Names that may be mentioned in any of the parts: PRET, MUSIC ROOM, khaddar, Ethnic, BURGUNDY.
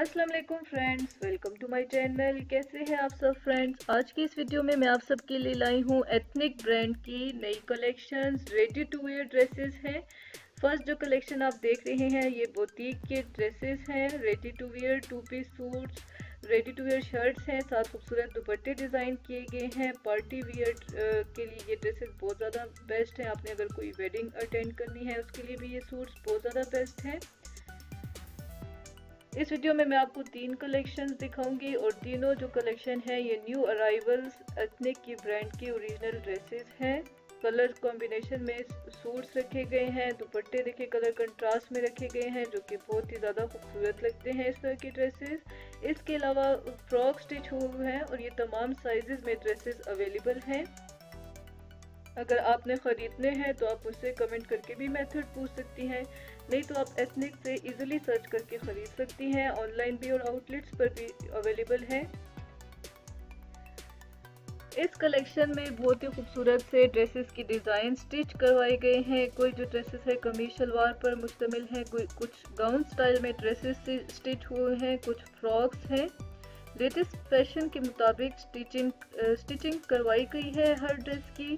अस्सलाम वालेकुम friends, welcome to my channel. कैसे हैं आप सब फ्रेंड्स। आज की इस वीडियो में मैं आप सबके लिए लाई हूँ एथनिक ब्रांड की नई collections. Ready to wear dresses हैं। फर्स्ट जो कलेक्शन आप देख रहे हैं ये बुटीक के ड्रेसेस हैं। Ready to wear two piece suits, ready to wear shirts हैं, साथ खूबसूरत दुपट्टे डिज़ाइन किए गए हैं। पार्टी वेयर के लिए ये ड्रेसेस बहुत ज़्यादा बेस्ट हैं। आपने अगर कोई वेडिंग अटेंड करनी है उसके लिए भी ये सूट्स बहुत ज़्यादा बेस्ट हैं। इस वीडियो में मैं आपको तीन कलेक्शंस दिखाऊंगी और तीनों जो कलेक्शन है ये न्यू अराइवल्स एथनिक की ब्रांड की ओरिजिनल ड्रेसेस हैं। कलर कॉम्बिनेशन में सूट्स रखे गए हैं, दुपट्टे देखे कलर कंट्रास्ट में रखे गए हैं जो कि बहुत ही ज़्यादा खूबसूरत लगते हैं इस तरह की ड्रेसेस। इसके अलावा फ्रॉक स्टिच हुए हैं और ये तमाम साइजेस में ड्रेसेस अवेलेबल हैं। अगर आपने ख़रीदने हैं तो आप मुझसे कमेंट करके भी मेथड पूछ सकती हैं, नहीं तो आप एथनिक से इजीली सर्च करके ख़रीद सकती हैं। ऑनलाइन भी और आउटलेट्स पर भी अवेलेबल है। इस कलेक्शन में बहुत ही खूबसूरत से ड्रेसेस की डिज़ाइन स्टिच करवाए गए हैं। कोई जो ड्रेसेस है कमीज शलवार पर मुश्तमिल है, कुछ गाउन स्टाइल में ड्रेसेस स्टिच हुए हैं, कुछ फ्रॉक्स हैं। लेटेस्ट फैशन के मुताबिक स्टिचिंग करवाई गई है हर ड्रेस की,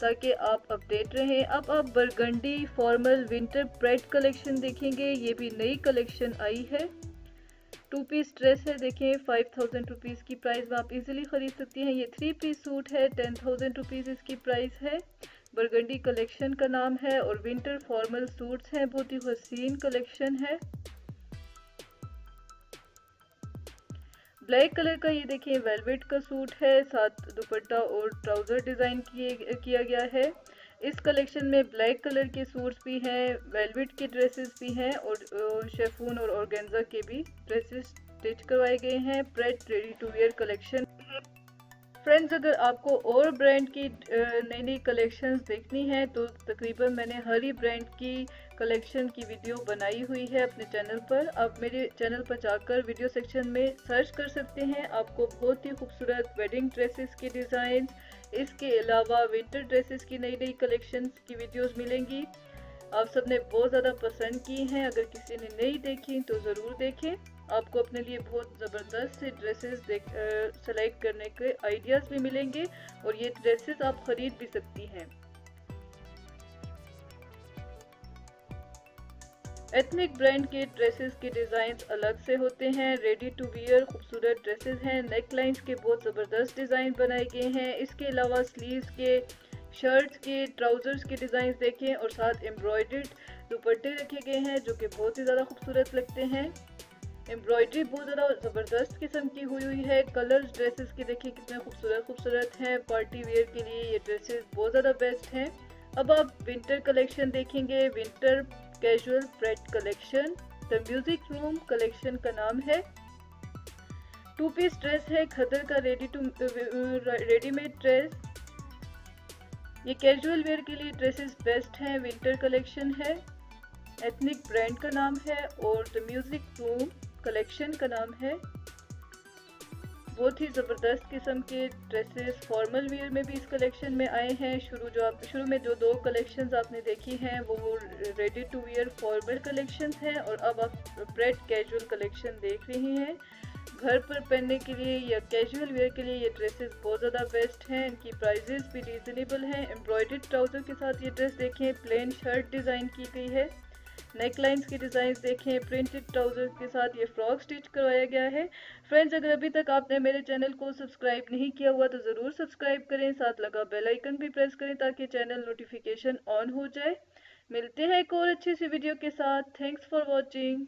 ताकि आप अपडेट रहें। अब आप burgundy formal winter pret collection देखेंगे। ये भी नई कलेक्शन आई है। टू पीस ड्रेस है, देखें 5000 रुपीज़ की प्राइस में आप इजीली ख़रीद सकती हैं। ये थ्री पीस सूट है, 10000 रुपीज़ इसकी प्राइस है। बर्गंडी कलेक्शन का नाम है और विंटर फॉर्मल सूट्स हैं। बहुत ही हसीन कलेक्शन है। ब्लैक कलर का ये देखिए वेलवेट का सूट है, साथ दुपट्टा और ट्राउज़र डिज़ाइन किया गया है। इस कलेक्शन में ब्लैक कलर के सूट्स भी हैं, वेलवेट के ड्रेसेस भी हैं और शेफून और ऑर्गेन्जा के भी ड्रेसेस स्टिच करवाए गए हैं। Pret ready to wear collection. Friends, अगर आपको और ब्रांड की नई नई कलेक्शंस देखनी हैं तो तकरीबन मैंने हर ही ब्रांड की कलेक्शन की वीडियो बनाई हुई है अपने चैनल पर। आप मेरे चैनल पर जाकर वीडियो सेक्शन में सर्च कर सकते हैं। आपको बहुत ही खूबसूरत वेडिंग ड्रेसेस की डिज़ाइन, इसके अलावा विंटर ड्रेसेस की नई नई कलेक्शंस की वीडियोस मिलेंगी। आप सबने बहुत ज़्यादा पसंद की हैं। अगर किसी ने नहीं देखी तो ज़रूर देखें। आपको अपने लिए बहुत ज़बरदस्त से ड्रेसेस सेलेक्ट करने के आइडियाज़ भी मिलेंगे और ये ड्रेसेस आप ख़रीद भी सकती हैं। एथनिक ब्रांड के ड्रेसेस के डिज़ाइंस अलग से होते हैं। रेडी टू वियर खूबसूरत ड्रेसेस हैं। नेक लाइन्स के बहुत ज़बरदस्त डिज़ाइन बनाए गए हैं। इसके अलावा स्लीव्स के, शर्ट्स के, ट्राउज़र्स के डिज़ाइन देखें और साथ एम्ब्रॉयडर्ड दुपट्टे रखे गए हैं जो कि बहुत ही ज़्यादा खूबसूरत लगते हैं। एम्ब्रॉयडरी बहुत ज़्यादा ज़बरदस्त किस्म की हुई है। कलर्स ड्रेसेस के देखिए कितने खूबसूरत हैं। पार्टी वेयर के लिए ये ड्रेसेस बहुत ज़्यादा बेस्ट हैं। अब आप विंटर कलेक्शन देखेंगे। Winter casual pret collection the music room collection का नाम है। टू पीस ड्रेस है, खदर का रेडीमेड ड्रेस। ये कैजुअल वेयर के लिए ड्रेसेस बेस्ट हैं। विंटर कलेक्शन है, एथनिक ब्रांड का नाम है और द म्यूज़िक रूम कलेक्शन का नाम है। बहुत ही ज़बरदस्त किस्म के ड्रेसेस फॉर्मल वेयर में भी इस कलेक्शन में आए हैं। शुरू में जो दो कलेक्शंस आपने देखी हैं वो ready to wear formal collections हैं और अब आप प्रेड कैजुअल कलेक्शन देख रही हैं। घर पर पहनने के लिए या कैजुअल वेयर के लिए ये ड्रेसेस बहुत ज़्यादा बेस्ट हैं। इनकी प्राइजेस भी रीज़नेबल हैं। एम्ब्रॉयडर्ड ट्राउज़र के साथ ये ड्रेस देखें, प्लेन शर्ट डिज़ाइन की गई है। नेकलाइंस की डिज़ाइन देखें, प्रिंटेड ट्राउज़र्स के साथ ये फ्रॉक स्टिच करवाया गया है। फ्रेंड्स, अगर अभी तक आपने मेरे चैनल को सब्सक्राइब नहीं किया हुआ तो ज़रूर सब्सक्राइब करें, साथ लगा बेल आइकन भी प्रेस करें ताकि चैनल नोटिफिकेशन ऑन हो जाए। मिलते हैं एक और अच्छी सी वीडियो के साथ। Thanks for watching.